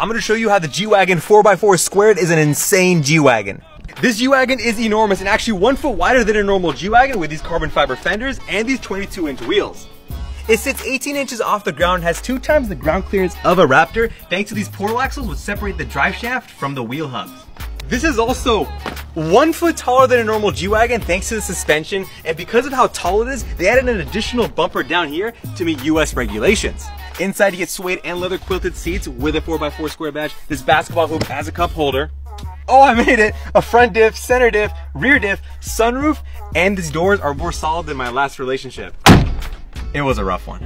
I'm gonna show you how the G-Wagon 4x4 squared is an insane G-Wagon. This G-Wagon is enormous and actually 1 foot wider than a normal G-Wagon with these carbon fiber fenders and these 22-inch wheels. It sits 18 inches off the ground and has 2 times the ground clearance of a Raptor thanks to these portal axles which separate the drive shaft from the wheel hubs. This is also 1 foot taller than a normal G-Wagon thanks to the suspension, and because of how tall it is, they added an additional bumper down here to meet US regulations. Inside you get suede and leather quilted seats with a 4x4 square badge, this basketball hoop as a cup holder. Oh, I made it! A front diff, center diff, rear diff, sunroof, and these doors are more solid than my last relationship. It was a rough one.